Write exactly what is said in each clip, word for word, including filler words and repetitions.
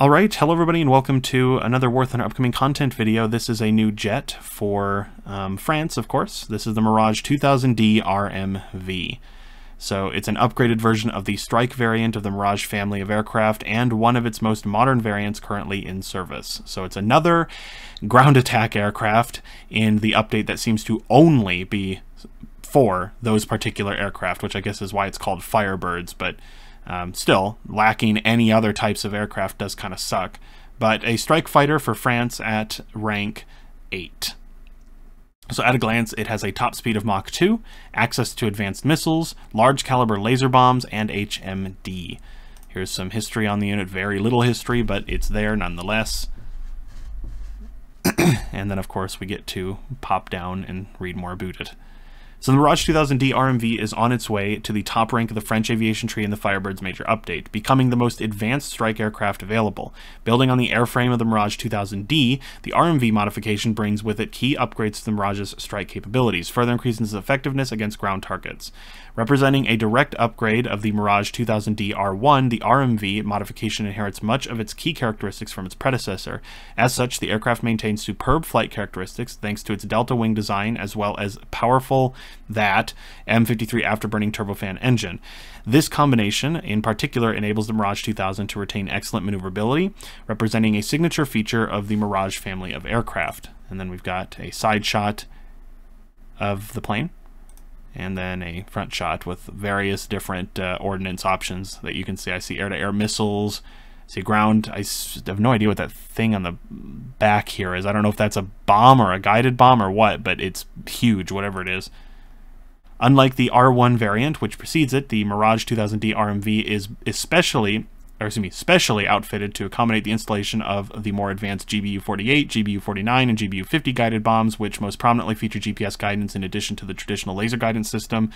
Alright, hello everybody and welcome to another War Thunder upcoming content video. This is a new jet for um, France, of course. This is the Mirage two thousand D R M V. So it's an upgraded version of the Strike variant of the Mirage family of aircraft and one of its most modern variants currently in service. So it's another ground attack aircraft in the update that seems to only be for those particular aircraft, which I guess is why it's called Firebirds, but um, still, lacking any other types of aircraft does kind of suck. But a strike fighter for France at rank eight. So at a glance, it has a top speed of Mach two, access to advanced missiles, large caliber laser bombs, and H M D. Here's some history on the unit, very little history, but it's there nonetheless. And then of course we get to pop down and read more about it. So the Mirage two thousand D R M V is on its way to the top rank of the French aviation tree in the Firebirds major update, becoming the most advanced strike aircraft available. Building on the airframe of the Mirage two thousand D, the R M V modification brings with it key upgrades to the Mirage's strike capabilities, further increasing its effectiveness against ground targets. Representing a direct upgrade of the Mirage two thousand D R one, the R M V modification inherits much of its key characteristics from its predecessor. As such, the aircraft maintains superb flight characteristics thanks to its delta wing design as well as powerful that M fifty-three afterburning turbofan engine. This combination, in particular, enables the Mirage two thousand to retain excellent maneuverability, representing a signature feature of the Mirage family of aircraft. And then we've got a side shot of the plane, and then a front shot with various different uh, ordnance options that you can see. I see air-to-air missiles, I see ground. I have no idea what that thing on the back here is. I don't know if that's a bomb or a guided bomb or what, but it's huge, whatever it is. Unlike the R one variant, which precedes it, the Mirage two thousand D R M V is especially, or excuse me, specially outfitted to accommodate the installation of the more advanced G B U forty-eight, G B U forty-nine, and G B U fifty guided bombs, which most prominently feature G P S guidance in addition to the traditional laser guidance system.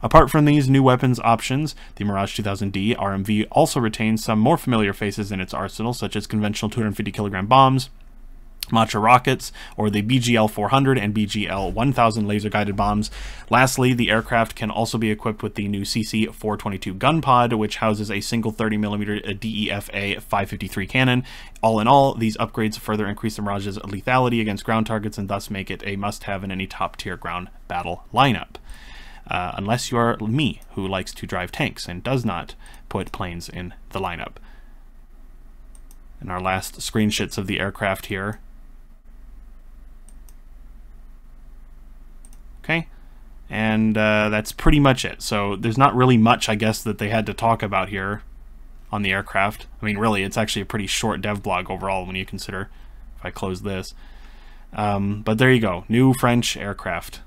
Apart from these new weapons options, the Mirage two thousand D R M V also retains some more familiar faces in its arsenal, such as conventional two hundred fifty kilogram bombs, Macha rockets, or the B G L four hundred and B G L one thousand laser-guided bombs. Lastly, the aircraft can also be equipped with the new C C four twenty-two gun pod, which houses a single thirty millimeter D E F A five fifty-three cannon. All in all, these upgrades further increase the Mirage's lethality against ground targets and thus make it a must-have in any top-tier ground battle lineup. Uh, unless you are me, who likes to drive tanks and does not put planes in the lineup. And our last screenshots of the aircraft here. Okay, and uh, that's pretty much it. So there's not really much, I guess, that they had to talk about here on the aircraft. I mean, really, it's actually a pretty short dev blog overall when you consider, if I close this. Um, but there you go, new French aircraft.